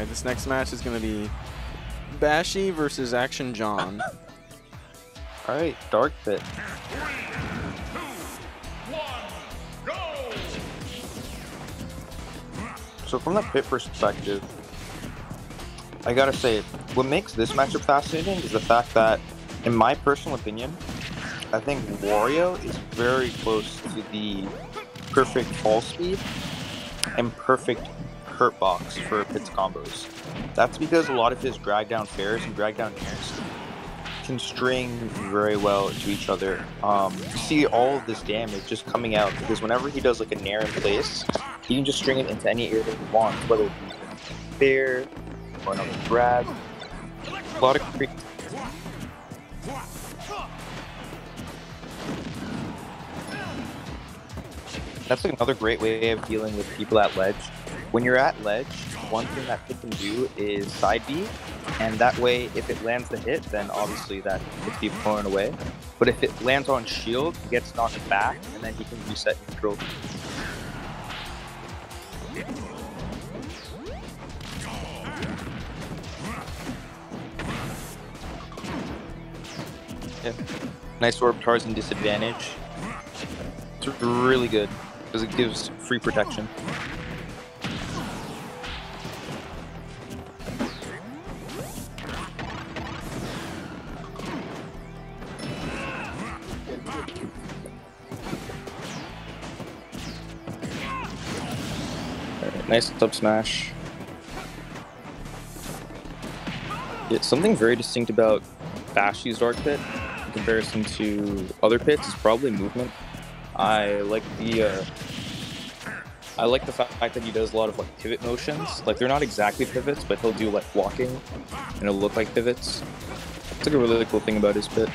Alright, this next match is going to be Bashi versus Action John. Alright, Dark Pit. 3, 2, 1, go! So from the Pit perspective, I gotta say, what makes this matchup fascinating is the fact that, in my personal opinion, I think Wario is very close to the perfect fall speed and perfect hurt box for Pit's combos. That's because a lot of his drag down fairs and drag down airs can string very well to each other. You see all of this damage just coming out because whenever he does like an air in place, he can just string it into any air that he wants, whether it be a fair or another drag. A lot of creep. That's like another great way of dealing with people at ledge. When you're at ledge, one thing that Pit can do is side B, and that way if it lands the hit, then obviously that gets the opponent away. But if it lands on shield, he gets knocked back, and then he can reset neutral. Yeah. Nice orb Tarzan disadvantage. It's really good because it gives free protection. Nice up smash. Yeah, something very distinct about Bashi's Dark Pit in comparison to other pits is probably movement. I like the fact that he does a lot of like pivot motions. Like they're not exactly pivots, but he'll do like walking, and it'll look like pivots. It's like a really cool thing about his pit.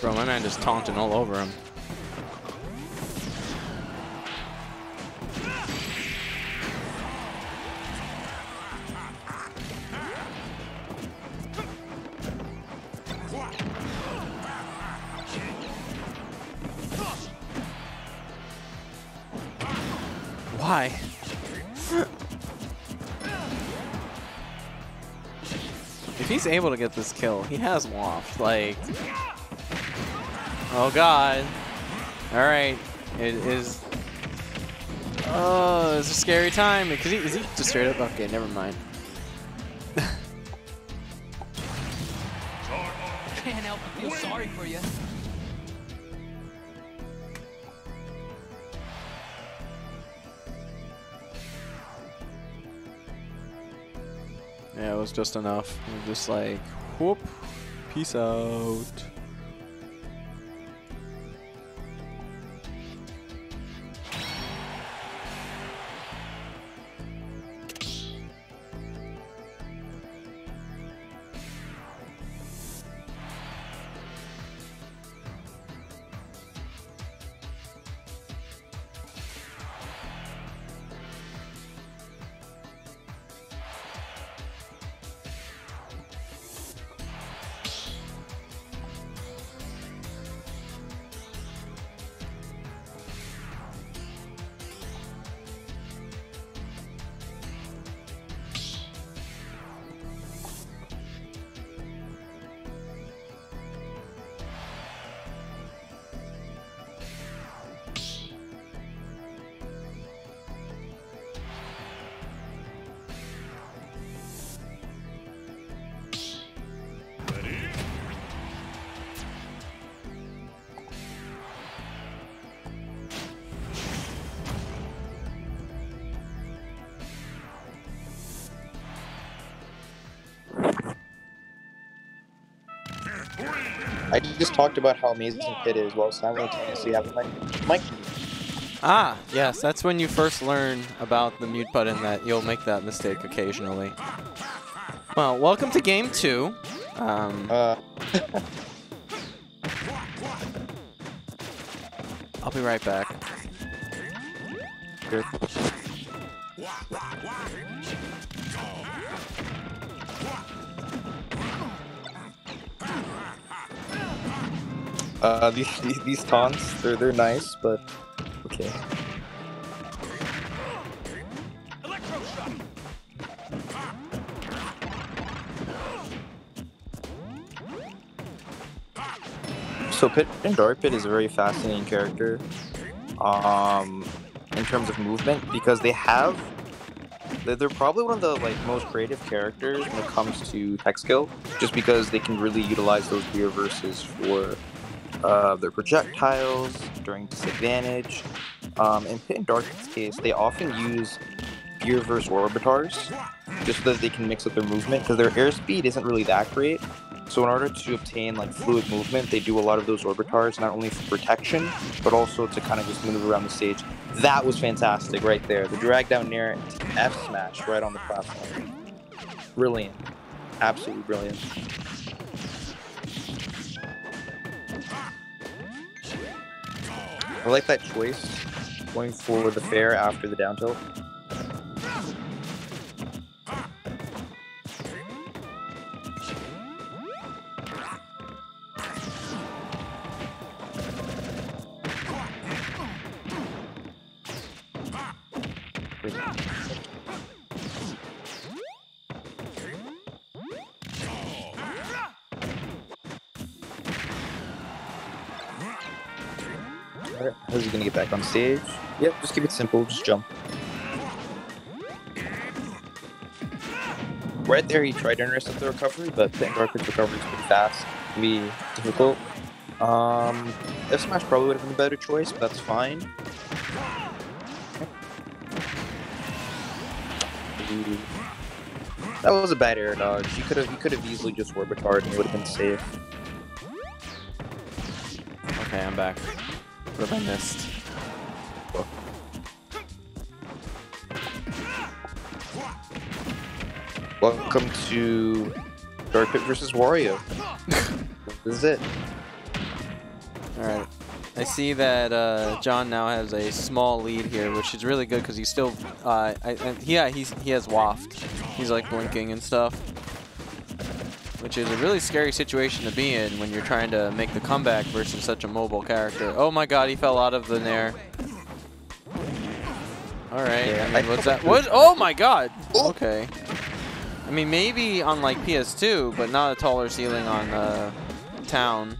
Bro, my man just taunting all over him. Why? If he's able to get this kill, he has WAF, like... Oh god. Alright. It is. Oh, it's a scary time. Is he just straight up? Okay, never mind. Can't help but feel sorry for you. Yeah, it was just enough. We were just like, whoop, peace out. I just talked about how amazing Pit is while simultaneously having Mike. Ah, yes, that's when you first learn about the mute button, that you'll make that mistake occasionally. Well, welcome to game two. I'll be right back. Good. These taunts, they're nice, but okay. So Pit in Dark Pit is a very fascinating character, in terms of movement, because they have, they're probably one of the most creative characters when it comes to tech skill, just because they can really utilize those gear verses for. Their projectiles during disadvantage. In Pit and Dark's case, they often use gear-verse orbitars just so that they can mix up their movement, because their airspeed isn't really that great. So in order to obtain fluid movement, they do a lot of those orbitars, not only for protection, but also to kind of just maneuver around the stage. That was fantastic right there. The drag down near F smash right on the platform. Brilliant. Absolutely brilliant. I like that choice, going for the fair after the down tilt. How's he gonna get back on stage? Yep, just keep it simple, just jump. Right there, he tried to intercept the recovery, but Pit and Dark Pit's recovery is pretty fast, can be difficult. F smash probably would have been a better choice, but that's fine. Okay. That was a bad air dodge. He could have easily just orbitarred and it would have been safe. Okay, I'm back. What have I missed? Whoa. Welcome to Dark Pit versus Wario. This is it. Alright. I see that John now has a small lead here, which is really good because he's still... he has waft. He's like blinking and stuff. Which is a really scary situation to be in when you're trying to make the comeback versus such a mobile character. Oh my god, he fell out of the nair. Alright, yeah, I mean, what's that? What? Oh my god! Okay. I mean, maybe on like PS2, but not a taller ceiling on Town.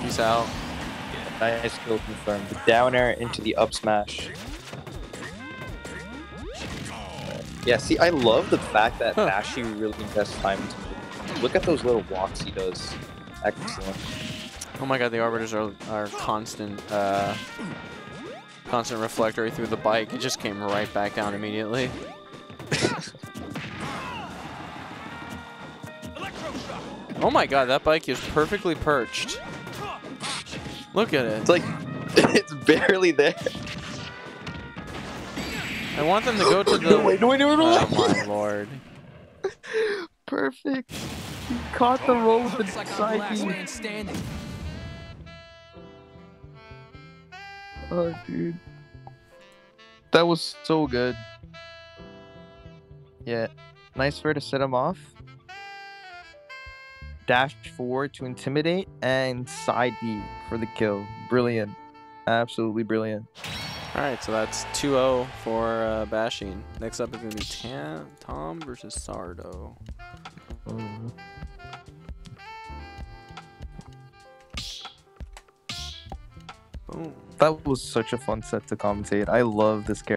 Peace out. Yeah, nice kill confirmed. Down air into the up smash. Yeah, see, I love the fact that Bashi really invests time into it. Look at those little walks he does. Excellent. Oh my god, the Arbiters are constant, constant reflectory through the bike. It just came right back down immediately. Oh my god, that bike is perfectly perched. Look at it. It's like, it's barely there. I want them to go to the... Wait. Oh my lord. Perfect. He caught the roll with the side beam. Oh, dude. That was so good. Yeah. Nice way to set him off. Dash forward to intimidate and side B for the kill. Brilliant. Absolutely brilliant. Alright, so that's 2-0 for Bashing. Next up is going to be Tam Tom versus Sardo. Mm-hmm. Boom. That was such a fun set to commentate. I love this character.